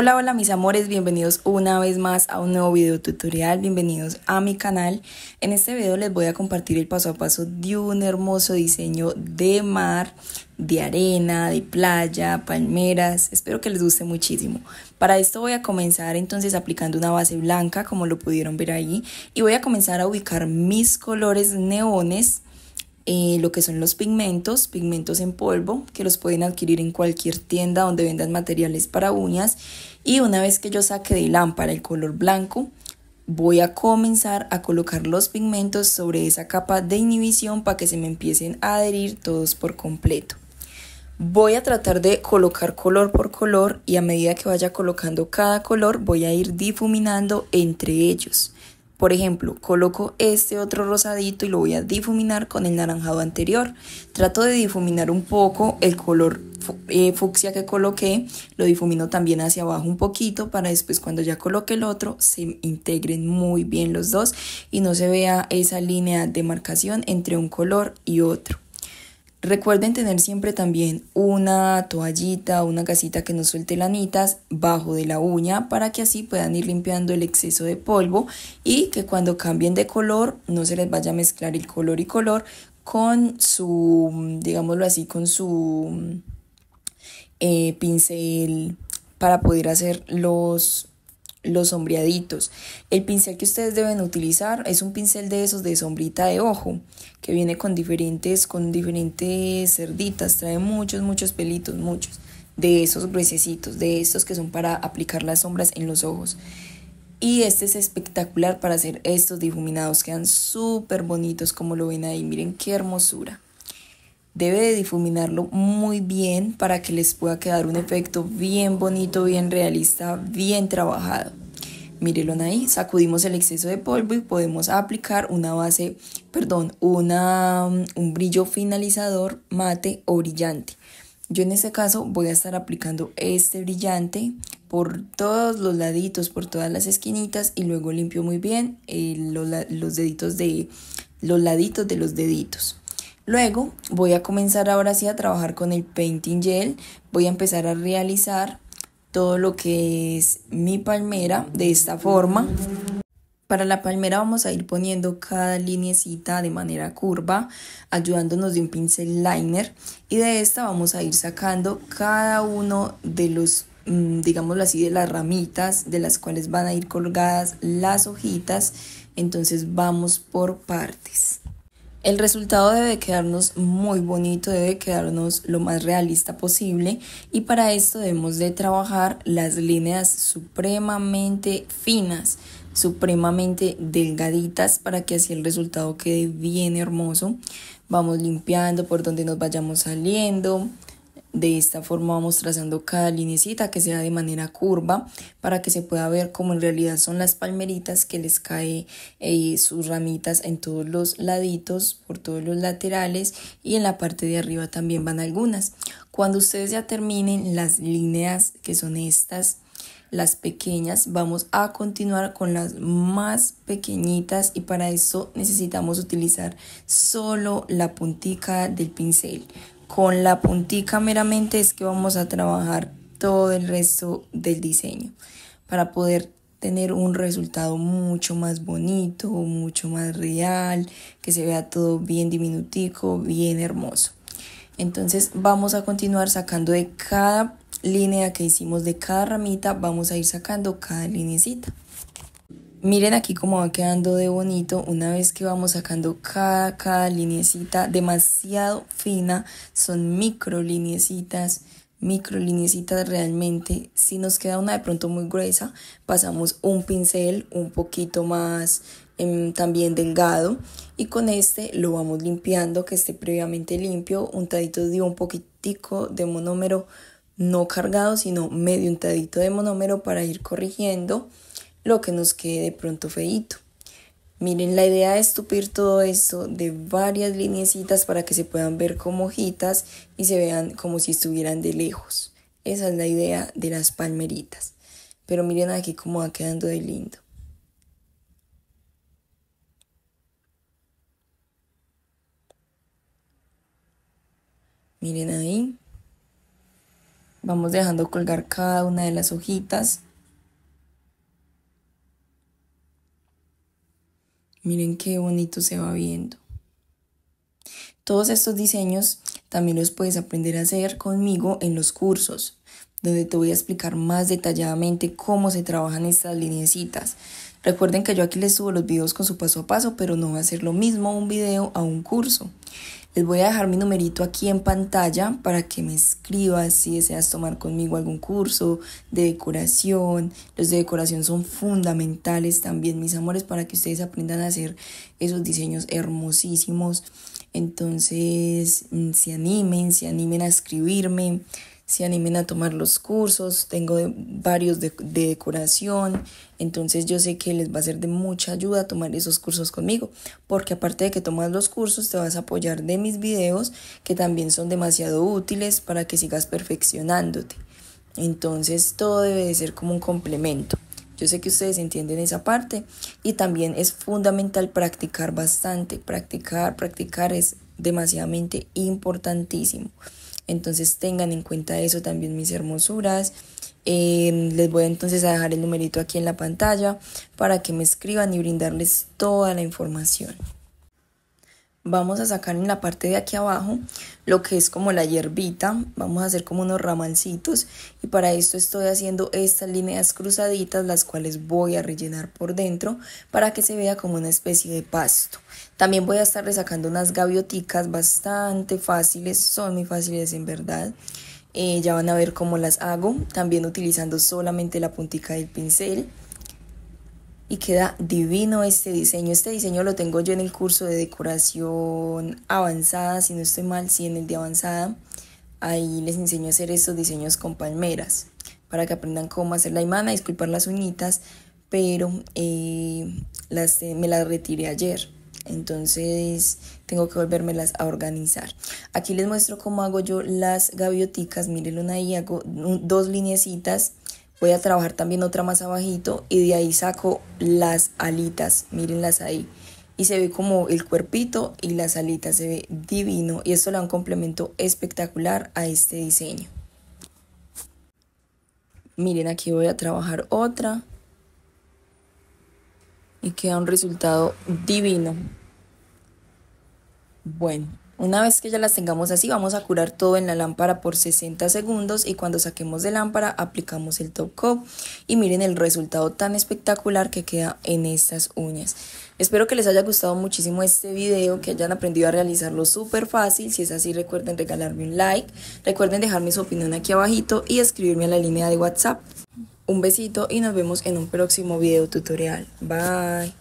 Hola, hola mis amores, bienvenidos una vez más a un nuevo video tutorial, bienvenidos a mi canal. En este video les voy a compartir el paso a paso de un hermoso diseño de mar, de arena, de playa, palmeras, espero que les guste muchísimo. Para esto voy a comenzar entonces aplicando una base blanca, como lo pudieron ver ahí, y voy a comenzar a ubicar mis colores neones. Lo que son los pigmentos en polvo, que los pueden adquirir en cualquier tienda donde vendan materiales para uñas. Y una vez que yo saque de lámpara el color blanco, voy a comenzar a colocar los pigmentos sobre esa capa de inhibición para que se me empiecen a adherir todos por completo. Voy a tratar de colocar color por color y a medida que vaya colocando cada color voy a ir difuminando entre ellos. Por ejemplo, coloco este otro rosadito y lo voy a difuminar con el naranjado anterior. Trato de difuminar un poco el color fucsia que coloqué, lo difumino también hacia abajo un poquito para después cuando ya coloque el otro se integren muy bien los dos y no se vea esa línea de marcación entre un color y otro. Recuerden tener siempre también una toallita, una gasita que no suelte lanitas bajo de la uña para que así puedan ir limpiando el exceso de polvo y que cuando cambien de color no se les vaya a mezclar el color y color con su, digámoslo así, con su pincel para poder hacer los sombreaditos. El pincel que ustedes deben utilizar es un pincel de esos de sombrita de ojo que viene con diferentes cerditas, trae muchos pelitos, muchos de esos gruesecitos, de estos que son para aplicar las sombras en los ojos. Y este es espectacular para hacer estos difuminados, quedan súper bonitos como lo ven ahí, miren qué hermosura. Debe de difuminarlo muy bien para que les pueda quedar un efecto bien bonito, bien realista, bien trabajado. Mírenlo ahí, sacudimos el exceso de polvo y podemos aplicar una base, un brillo finalizador mate o brillante. Yo en este caso voy a estar aplicando este brillante por todos los laditos, por todas las esquinitas y luego limpio muy bien los laditos de los deditos. Luego voy a comenzar ahora sí a trabajar con el painting gel, voy a empezar a realizar todo lo que es mi palmera de esta forma. Para la palmera vamos a ir poniendo cada linecita de manera curva, ayudándonos de un pincel liner y de esta vamos a ir sacando cada uno de los, digámoslo así, de las ramitas de las cuales van a ir colgadas las hojitas, entonces vamos por partes. El resultado debe quedarnos muy bonito, debe quedarnos lo más realista posible y para esto debemos de trabajar las líneas supremamente finas, supremamente delgaditas para que así el resultado quede bien hermoso. Vamos limpiando por donde nos vayamos saliendo. De esta forma vamos trazando cada linecita que sea de manera curva para que se pueda ver como en realidad son las palmeritas que les cae sus ramitas en todos los laditos, por todos los laterales y en la parte de arriba también van algunas. Cuando ustedes ya terminen las líneas que son estas, las pequeñas, vamos a continuar con las más pequeñitas y para eso necesitamos utilizar solo la puntica del pincel. Con la puntica meramente es que vamos a trabajar todo el resto del diseño para poder tener un resultado mucho más bonito, mucho más real, que se vea todo bien diminutico, bien hermoso. Entonces vamos a continuar sacando de cada línea que hicimos, de cada ramita, vamos a ir sacando cada linecita. Miren aquí cómo va quedando de bonito una vez que vamos sacando cada linecita demasiado fina, son micro linecitas realmente. Si nos queda una de pronto muy gruesa, pasamos un pincel un poquito más también delgado y con este lo vamos limpiando, que esté previamente limpio, untadito de un poquitico de monómero, no cargado sino medio untadito de monómero para ir corrigiendo lo que nos quede de pronto feíto. Miren, la idea es tupir todo esto de varias linecitas para que se puedan ver como hojitas y se vean como si estuvieran de lejos. Esa es la idea de las palmeritas. Pero miren aquí cómo va quedando de lindo. Miren ahí. Vamos dejando colgar cada una de las hojitas. Miren qué bonito se va viendo. Todos estos diseños también los puedes aprender a hacer conmigo en los cursos, donde te voy a explicar más detalladamente cómo se trabajan estas lineecitas. Recuerden que yo aquí les subo los videos con su paso a paso, pero no va a ser lo mismo un video a un curso. Les voy a dejar mi numerito aquí en pantalla para que me escribas si deseas tomar conmigo algún curso de decoración. Los de decoración son fundamentales también, mis amores, para que ustedes aprendan a hacer esos diseños hermosísimos. Entonces, se animen a escribirme, se animen a tomar los cursos. Tengo varios de decoración, entonces yo sé que les va a ser de mucha ayuda tomar esos cursos conmigo, porque aparte de que tomas los cursos te vas a apoyar de mis videos, que también son demasiado útiles para que sigas perfeccionándote. Entonces todo debe de ser como un complemento. Yo sé que ustedes entienden esa parte, y también es fundamental practicar bastante. Practicar es demasiadamente importantísimo. Entonces tengan en cuenta eso también, mis hermosuras. Les voy entonces a dejar el numerito aquí en la pantalla para que me escriban y brindarles toda la información. Vamos a sacar en la parte de aquí abajo lo que es como la hierbita. Vamos a hacer como unos ramalcitos, y para esto estoy haciendo estas líneas cruzaditas, las cuales voy a rellenar por dentro para que se vea como una especie de pasto. También voy a estar sacando unas gavioticas bastante fáciles, son muy fáciles en verdad. Ya van a ver cómo las hago, también utilizando solamente la puntica del pincel. Y queda divino este diseño. Este diseño lo tengo yo en el curso de decoración avanzada, si no estoy mal, sí, en el de avanzada. Ahí les enseño a hacer estos diseños con palmeras, para que aprendan cómo hacer la imana. Disculpar las uñitas, pero me las retiré ayer, entonces tengo que volvérmelas a organizar. Aquí les muestro cómo hago yo las gavioticas. Mírenlo ahí, hago dos lineecitas. Voy a trabajar también otra más abajito, y de ahí saco las alitas, mírenlas ahí. Y se ve como el cuerpito y las alitas, se ve divino, y esto le da un complemento espectacular a este diseño. Miren, aquí voy a trabajar otra, y queda un resultado divino. Bueno. Una vez que ya las tengamos así, vamos a curar todo en la lámpara por 60 segundos, y cuando saquemos de lámpara aplicamos el top coat, y miren el resultado tan espectacular que queda en estas uñas. Espero que les haya gustado muchísimo este video, que hayan aprendido a realizarlo súper fácil. Si es así, recuerden regalarme un like, recuerden dejarme su opinión aquí abajito y escribirme a la línea de WhatsApp. Un besito y nos vemos en un próximo video tutorial. Bye.